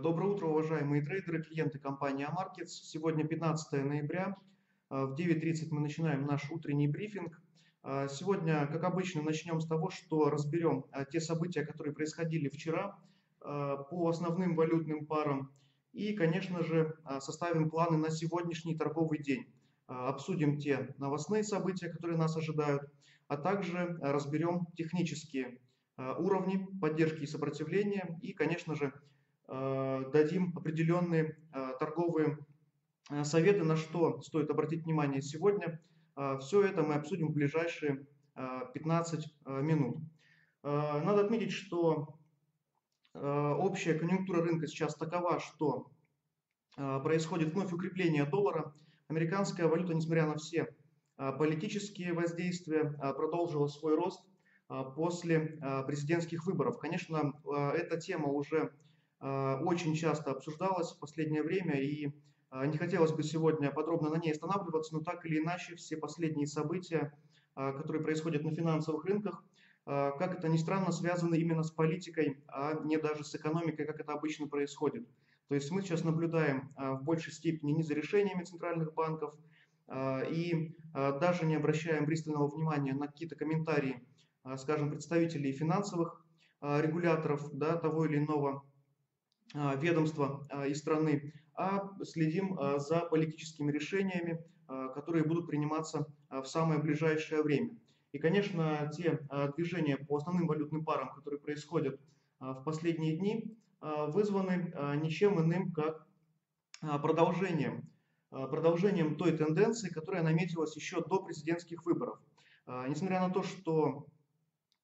Доброе утро, уважаемые трейдеры, клиенты компании AMarkets. Сегодня 15 ноября, в 9:30 мы начинаем наш утренний брифинг. Сегодня, как обычно, начнем с того, что разберем те события, которые происходили вчера по основным валютным парам. И, конечно же, составим планы на сегодняшний торговый день. Обсудим те новостные события, которые нас ожидают, а также разберем технические уровни поддержки и сопротивления. И, конечно же, дадим определенные торговые советы, на что стоит обратить внимание сегодня. Все это мы обсудим в ближайшие 15 минут. Надо отметить, что общая конъюнктура рынка сейчас такова, что происходит вновь укрепление доллара. Американская валюта, несмотря на все политические воздействия, продолжила свой рост после президентских выборов. Конечно, эта тема уже очень часто обсуждалась в последнее время, и не хотелось бы сегодня подробно на ней останавливаться, но так или иначе все последние события, которые происходят на финансовых рынках, как это ни странно, связаны именно с политикой, а не даже с экономикой, как это обычно происходит. То есть мы сейчас наблюдаем в большей степени не за решениями центральных банков и даже не обращаем пристального внимания на какие-то комментарии, скажем, представителей финансовых регуляторов, да, того или иного ведомства и страны, а следим за политическими решениями, которые будут приниматься в самое ближайшее время. И, конечно, те движения по основным валютным парам, которые происходят в последние дни, вызваны ничем иным, как продолжением той тенденции, которая наметилась еще до президентских выборов. Несмотря на то, что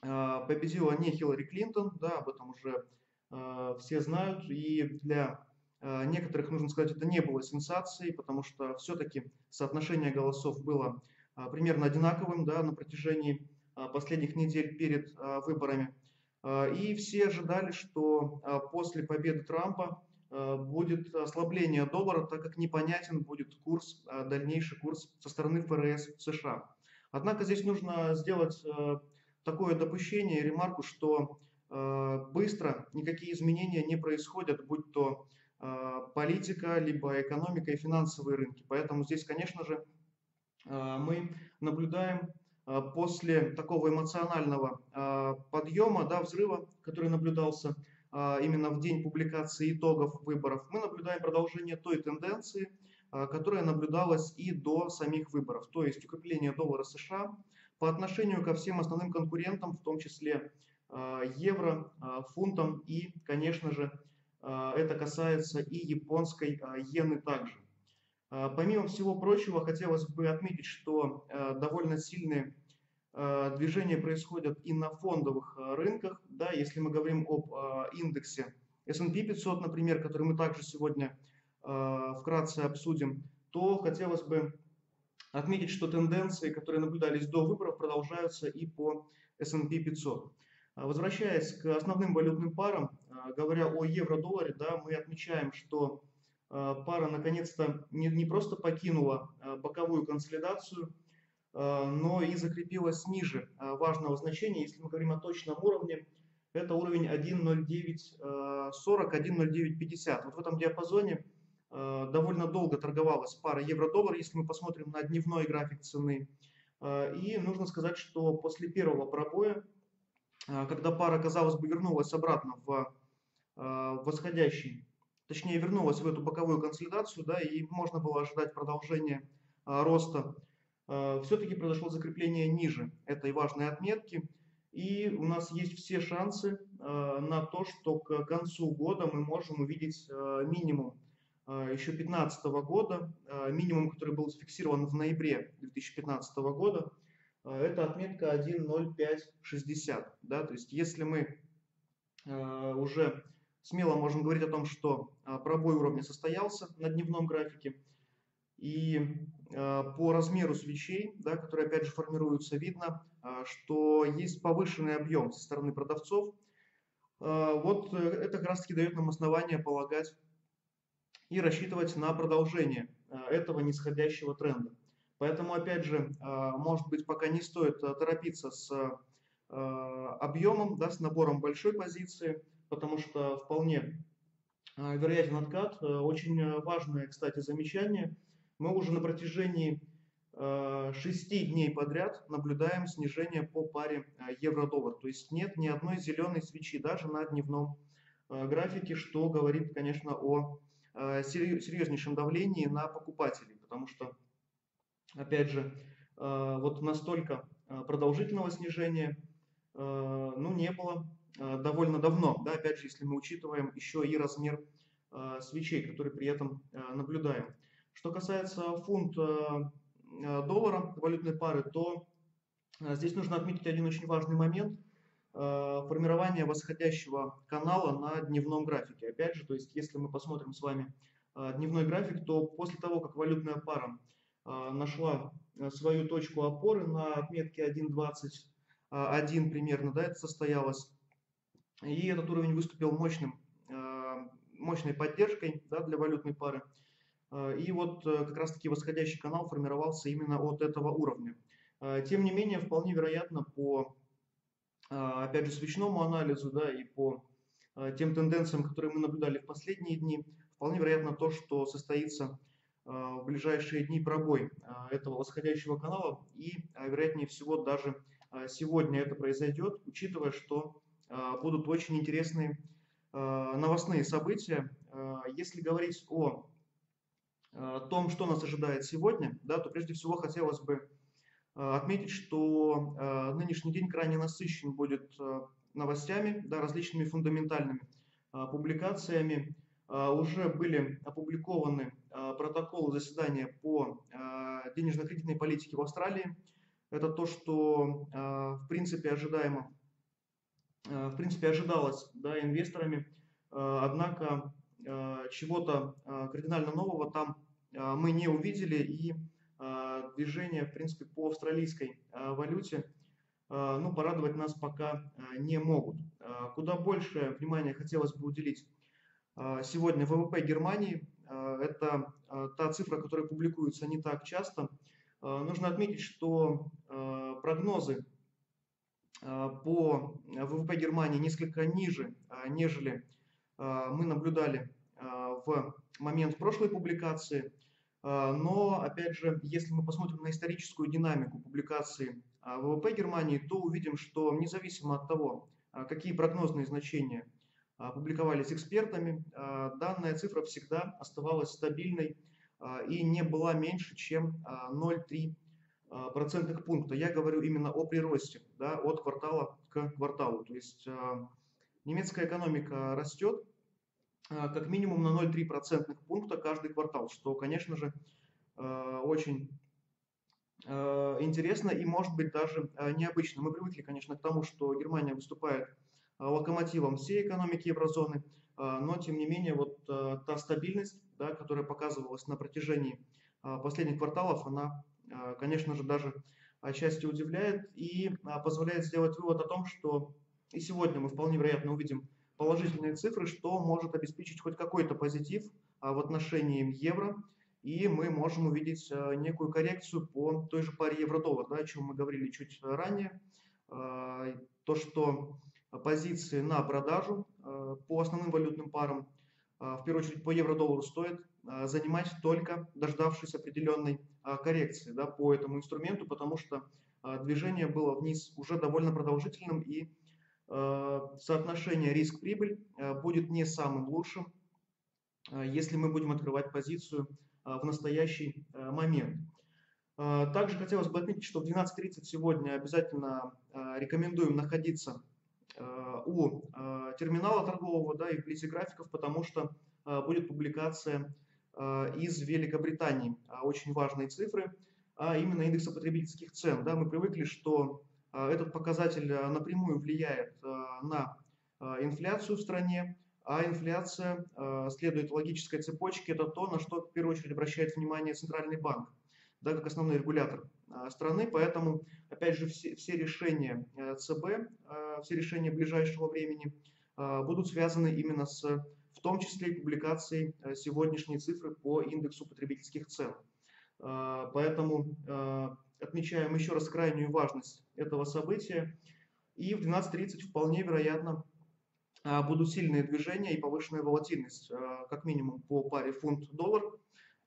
победила не Хиллари Клинтон, да, об этом уже все знают, и для некоторых, нужно сказать, это не было сенсацией, потому что все-таки соотношение голосов было примерно одинаковым, да, на протяжении последних недель перед выборами. И все ожидали, что после победы Трампа будет ослабление доллара, так как непонятен будет курс, дальнейший курс со стороны ФРС США. Однако здесь нужно сделать такое допущение, ремарку, что быстро никакие изменения не происходят, будь то политика, либо экономика и финансовые рынки. Поэтому здесь, конечно же, мы наблюдаем после такого эмоционального подъема, да, взрыва, который наблюдался именно в день публикации итогов выборов, мы наблюдаем продолжение той тенденции, которая наблюдалась и до самих выборов, то есть укрепление доллара США по отношению ко всем основным конкурентам, в том числе евро, фунтом и, конечно же, это касается и японской иены также. Помимо всего прочего, хотелось бы отметить, что довольно сильные движения происходят и на фондовых рынках. Да, если мы говорим об индексе S&P 500, например, который мы также сегодня вкратце обсудим, то хотелось бы отметить, что тенденции, которые наблюдались до выборов, продолжаются и по S&P 500. Возвращаясь к основным валютным парам, говоря о евро-долларе, да, мы отмечаем, что пара наконец-то не просто покинула боковую консолидацию, но и закрепилась ниже важного значения. Если мы говорим о точном уровне, это уровень 1.0940, 1.0950. Вот в этом диапазоне довольно долго торговалась пара евро-доллар, если мы посмотрим на дневной график цены. И нужно сказать, что после первого пробоя, когда пара, казалось бы, вернулась обратно в восходящий, точнее, вернулась в эту боковую консолидацию, да, и можно было ожидать продолжения роста, все-таки произошло закрепление ниже этой важной отметки. И у нас есть все шансы на то, что к концу года мы можем увидеть минимум еще 2015 года, минимум, который был зафиксирован в ноябре 2015 года. Это отметка 1.0560. Да, то есть если мы уже смело можем говорить о том, что пробой уровня состоялся на дневном графике. И по размеру свечей, да, которые опять же формируются, видно, что есть повышенный объем со стороны продавцов. Вот это как раз таки дает нам основание полагать и рассчитывать на продолжение этого нисходящего тренда. Поэтому, опять же, может быть, пока не стоит торопиться с объемом, да, с набором большой позиции, потому что вполне вероятен откат. Очень важное, кстати, замечание. Мы уже на протяжении 6 дней подряд наблюдаем снижение по паре евро-доллар. То есть нет ни одной зеленой свечи, даже на дневном графике, что говорит, конечно, о серьезнейшем давлении на покупателей. Потому что, опять же, вот настолько продолжительного снижения не было довольно давно. Да? Опять же, если мы учитываем еще и размер свечей, которые при этом наблюдаем. Что касается фунт-доллара, валютной пары, то здесь нужно отметить один очень важный момент – формирование восходящего канала на дневном графике. Опять же, то есть, если мы посмотрим с вами дневной график, то после того, как валютная пара нашла свою точку опоры на отметке 1.21 примерно, да, это состоялось, и этот уровень выступил мощной поддержкой, да, для валютной пары. И вот как раз-таки восходящий канал формировался именно от этого уровня. Тем не менее, вполне вероятно, по, опять же, свечному анализу, да, и по тем тенденциям, которые мы наблюдали в последние дни, вполне вероятно то, что состоится в ближайшие дни пробой этого восходящего канала. И, вероятнее всего, даже сегодня это произойдет, учитывая, что будут очень интересные новостные события. Если говорить о том, что нас ожидает сегодня, да, то прежде всего хотелось бы отметить, что нынешний день крайне насыщен будет новостями, да, различными фундаментальными публикациями. Уже были опубликованы протоколы заседания по денежно-кредитной политике в Австралии. Это то, что в принципе ожидаемо, в принципе ожидалось, да, инвесторами, однако чего-то кардинально нового там мы не увидели, и движение, в принципе, по австралийской валюте порадовать нас пока не могут. Куда больше внимания хотелось бы уделить сегодня ВВП Германии. Это та цифра, которая публикуется не так часто. Нужно отметить, что прогнозы по ВВП Германии несколько ниже, нежели мы наблюдали в момент прошлой публикации, но, опять же, если мы посмотрим на историческую динамику публикации ВВП Германии, то увидим, что независимо от того, какие прогнозные значения публиковались экспертами, данная цифра всегда оставалась стабильной и не была меньше, чем 0,3% пункта. Я говорю именно о приросте, да, от квартала к кварталу. То есть немецкая экономика растет как минимум на 0,3% пункта каждый квартал, что, конечно же, очень интересно и, может быть, даже необычно. Мы привыкли, конечно, к тому, что Германия выступает локомотивом всей экономики еврозоны, но, тем не менее, вот та стабильность, да, которая показывалась на протяжении последних кварталов, она, конечно же, даже отчасти удивляет и позволяет сделать вывод о том, что и сегодня мы вполне вероятно увидим положительные цифры, что может обеспечить хоть какой-то позитив в отношении евро. И мы можем увидеть некую коррекцию по той же паре евро-доллар, да, о чем мы говорили чуть ранее. То, что позиции на продажу по основным валютным парам, в первую очередь по евро-доллару, стоит занимать только дождавшись определенной коррекции, да, по этому инструменту, потому что движение было вниз уже довольно продолжительным, и соотношение риск-прибыль будет не самым лучшим, если мы будем открывать позицию в настоящий момент. Также хотелось бы отметить, что в 12:30 сегодня обязательно рекомендуем находиться у терминала торгового, да, и вблизи графиков, потому что будет публикация из Великобритании очень важные цифры, а именно индекса потребительских цен. Да, мы привыкли, что этот показатель напрямую влияет на инфляцию в стране, а инфляция следует логической цепочке. Это то, на что в первую очередь обращает внимание Центральный банк, да, как основной регулятор страны. Поэтому, опять же, все решения ЦБ, все решения ближайшего времени будут связаны именно с, в том числе, и публикацией сегодняшней цифры по индексу потребительских цен. Поэтому отмечаем еще раз крайнюю важность этого события. И в 12:30 вполне вероятно будут сильные движения и повышенная волатильность, как минимум по паре фунт-доллар.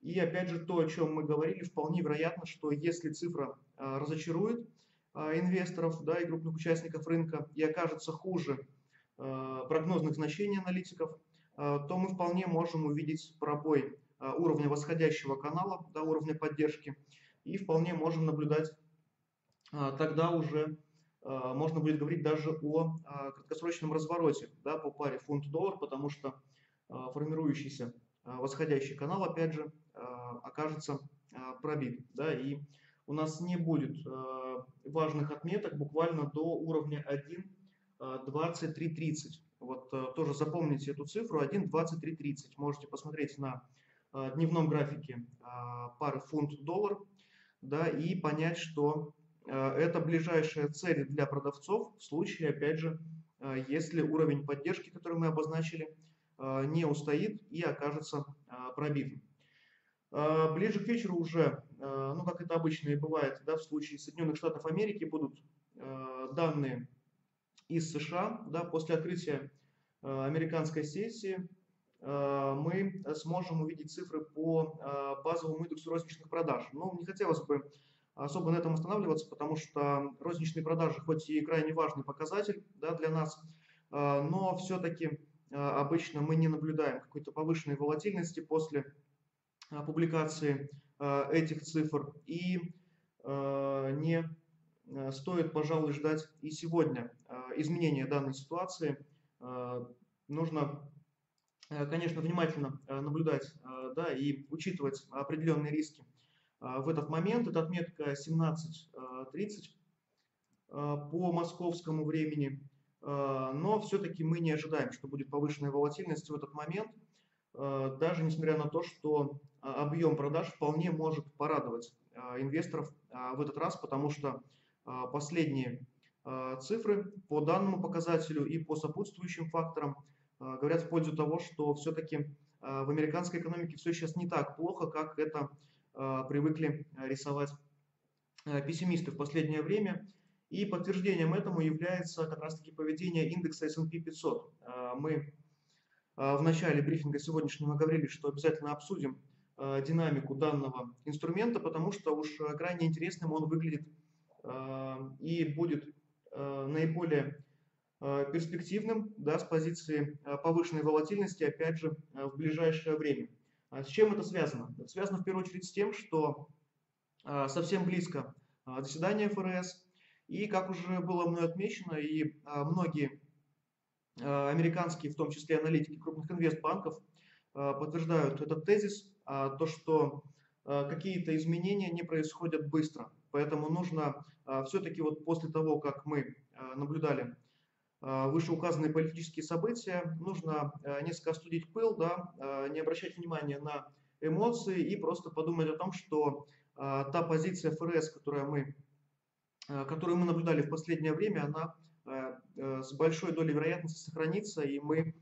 И опять же то, о чем мы говорили, вполне вероятно, что если цифра разочарует инвесторов, да, и крупных участников рынка и окажется хуже прогнозных значений аналитиков, то мы вполне можем увидеть пробой уровня восходящего канала до уровня поддержки, и вполне можем наблюдать, тогда уже можно будет говорить даже о краткосрочном развороте, да, по паре фунт-доллар, потому что формирующийся восходящий канал, опять же, окажется пробит, да, и у нас не будет важных отметок буквально до уровня 1.2330. Вот тоже запомните эту цифру, 1.2330. Можете посмотреть на дневном графике пары фунт-доллар, да, и понять, что это ближайшая цель для продавцов в случае, опять же, если уровень поддержки, который мы обозначили, не устоит и окажется пробитым. Ближе к вечеру уже, ну как это обычно и бывает, да, в случае Соединенных Штатов Америки будут данные из США, да, после открытия американской сессии мы сможем увидеть цифры по базовому индексу розничных продаж. Но не хотелось бы особо на этом останавливаться, потому что розничные продажи хоть и крайне важный показатель, да, для нас, но все-таки обычно мы не наблюдаем какой-то повышенной волатильности после публикации этих цифр, и не стоит, пожалуй, ждать и сегодня изменения данной ситуации. Нужно, конечно, внимательно наблюдать, да, и учитывать определенные риски в этот момент. Это отметка 17.30 по московскому времени, но все-таки мы не ожидаем, что будет повышенная волатильность в этот момент, даже несмотря на то, что объем продаж вполне может порадовать инвесторов в этот раз, потому что последние цифры по данному показателю и по сопутствующим факторам говорят в пользу того, что все-таки в американской экономике все сейчас не так плохо, как это привыкли рисовать пессимисты в последнее время. И подтверждением этому является как раз-таки поведение индекса S&P 500. Мы в начале брифинга сегодняшнего говорили, что обязательно обсудим динамику данного инструмента, потому что уж крайне интересным он выглядит и будет наиболее перспективным, да, с позиции повышенной волатильности, опять же, в ближайшее время. С чем это связано? Это связано в первую очередь с тем, что совсем близко заседание ФРС, и, как уже было мной отмечено, и многие американские, в том числе аналитики крупных инвестбанков, подтверждают этот тезис, то, что какие-то изменения не происходят быстро. Поэтому нужно все-таки вот после того, как мы наблюдали вышеуказанные политические события, нужно несколько остудить пыл, да, не обращать внимания на эмоции и просто подумать о том, что та позиция ФРС, которую мы наблюдали в последнее время, она с большой долей вероятности сохранится, и мы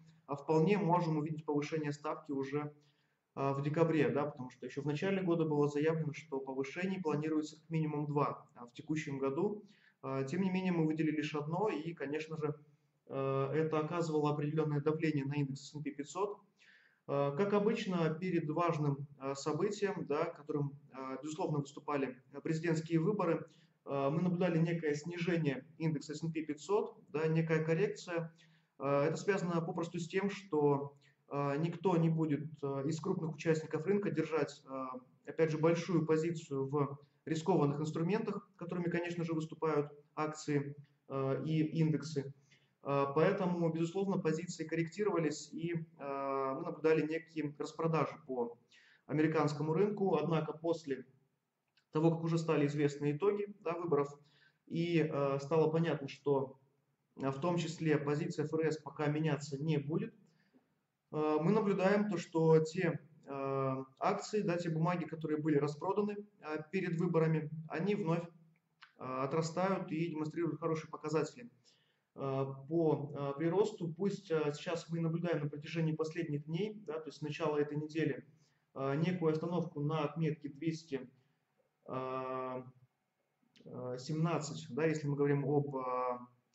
вполне можем увидеть повышение ставки уже в декабре, да, потому что еще в начале года было заявлено, что повышений планируется как минимум 2 в текущем году. Тем не менее, мы выделили лишь одно, и, конечно же, это оказывало определенное давление на индекс S&P 500. Как обычно, перед важным событием, да, которым, безусловно, выступали президентские выборы, мы наблюдали некое снижение индекса S&P 500, да, некая коррекция. Это связано попросту с тем, что никто не будет из крупных участников рынка держать, опять же, большую позицию в рискованных инструментах, которыми, конечно же, выступают акции и индексы. Поэтому, безусловно, позиции корректировались, и мы наблюдали некие распродажи по американскому рынку. Однако после того, как уже стали известны итоги, да, выборов, и стало понятно, что в том числе позиция ФРС пока меняться не будет, мы наблюдаем то, что те акции, да, те бумаги, которые были распроданы перед выборами, они вновь отрастают и демонстрируют хорошие показатели по приросту. Пусть сейчас мы наблюдаем на протяжении последних дней, да, то есть с начала этой недели, некую остановку на отметке 217, да, если мы говорим об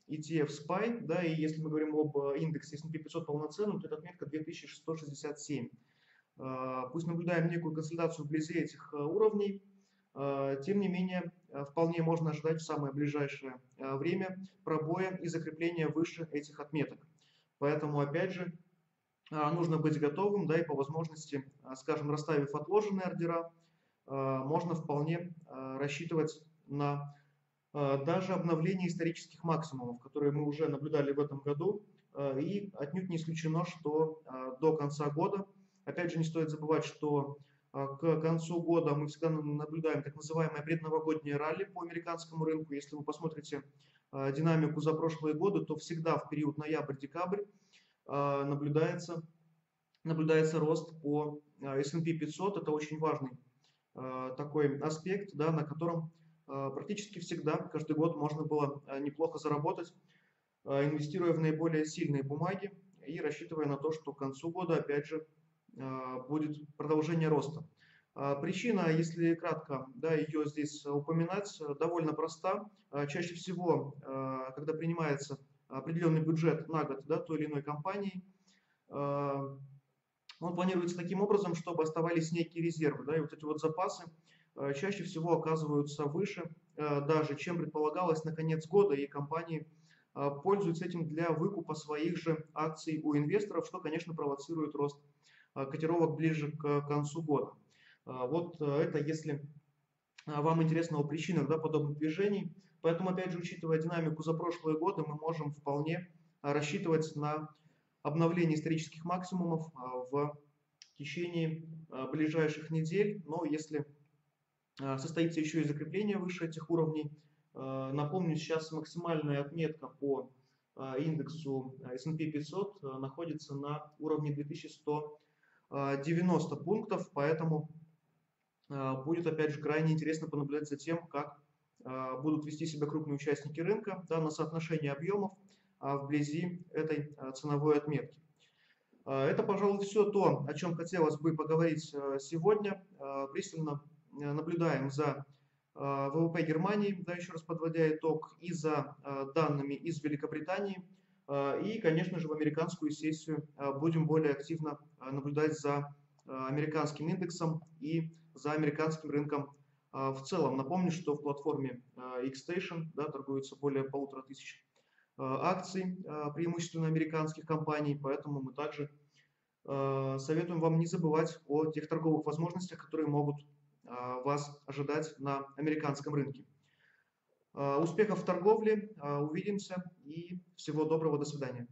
ETF SPY, да, и если мы говорим об индексе S&P 500 полноценном, то это отметка 2667. Пусть наблюдаем некую консолидацию вблизи этих уровней, тем не менее, вполне можно ожидать в самое ближайшее время пробоя и закрепления выше этих отметок. Поэтому, опять же, нужно быть готовым, да, и по возможности, скажем, расставив отложенные ордера, можно вполне рассчитывать на даже обновление исторических максимумов, которые мы уже наблюдали в этом году, и отнюдь не исключено, что до конца года, опять же, не стоит забывать, что к концу года мы всегда наблюдаем так называемое предновогоднее ралли по американскому рынку. Если вы посмотрите динамику за прошлые годы, то всегда в период ноябрь-декабрь наблюдается рост по S&P 500. Это очень важный такой аспект, да, на котором практически всегда, каждый год можно было неплохо заработать, инвестируя в наиболее сильные бумаги и рассчитывая на то, что к концу года, опять же, будет продолжение роста. Причина, если кратко, да, ее здесь упоминать, довольно проста. Чаще всего, когда принимается определенный бюджет на год, да, той или иной компании, он планируется таким образом, чтобы оставались некие резервы, да, и вот эти вот запасы чаще всего оказываются выше даже, чем предполагалось на конец года, и компании пользуются этим для выкупа своих же акций у инвесторов, что, конечно, провоцирует рост котировок ближе к концу года. Вот это, если вам интересно о причинах, да, подобных движений. Поэтому, опять же, учитывая динамику за прошлые годы, мы можем вполне рассчитывать на обновление исторических максимумов в течение ближайших недель. Но если состоится еще и закрепление выше этих уровней, напомню, сейчас максимальная отметка по индексу S&P 500 находится на уровне 2190 пунктов, поэтому будет, опять же, крайне интересно понаблюдать за тем, как будут вести себя крупные участники рынка, да, на соотношение объемов вблизи этой ценовой отметки. Это, пожалуй, все то, о чем хотелось бы поговорить сегодня. Пристально наблюдаем за ВВП Германии, да, еще раз подводя итог, и за данными из Великобритании. И, конечно же, в американскую сессию будем более активно наблюдать за американским индексом и за американским рынком в целом. Напомню, что в платформе X-Station, да, торгуется более 1500 акций, преимущественно американских компаний, поэтому мы также советуем вам не забывать о тех торговых возможностях, которые могут вас ожидать на американском рынке. Успехов в торговле, увидимся и всего доброго, до свидания.